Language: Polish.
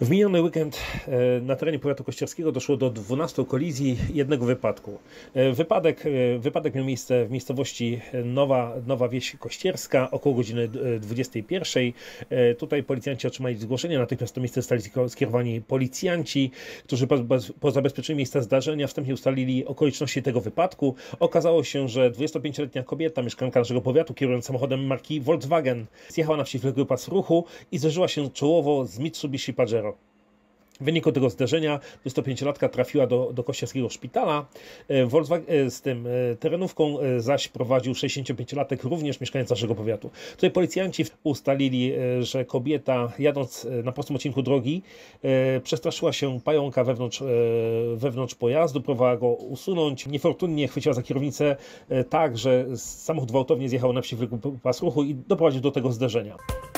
W miniony weekend na terenie powiatu kościerskiego doszło do 12 kolizji i jednego wypadku. Wypadek miał miejsce w miejscowości Nowa Wieś Kościerska około godziny 21. Tutaj policjanci otrzymali zgłoszenie, natychmiast do miejsca zostali skierowani policjanci, którzy po zabezpieczeniu miejsca zdarzenia wstępnie ustalili okoliczności tego wypadku. Okazało się, że 25-letnia kobieta, mieszkanka naszego powiatu, kierując samochodem marki Volkswagen, zjechała na przeciwległy pas ruchu i zderzyła się czołowo z Mitsubishi Pajero. W wyniku tego zdarzenia 25-latka trafiła do kościerskiego szpitala. Z tym terenówką zaś prowadził 65-latek, również mieszkaniec naszego powiatu. Tutaj policjanci ustalili, że kobieta, jadąc na prostym odcinku drogi, przestraszyła się pająka wewnątrz pojazdu, próbowała go usunąć. Niefortunnie chwyciła za kierownicę tak, że samochód gwałtownie zjechał na przeciwległy pas ruchu i doprowadził do tego zdarzenia.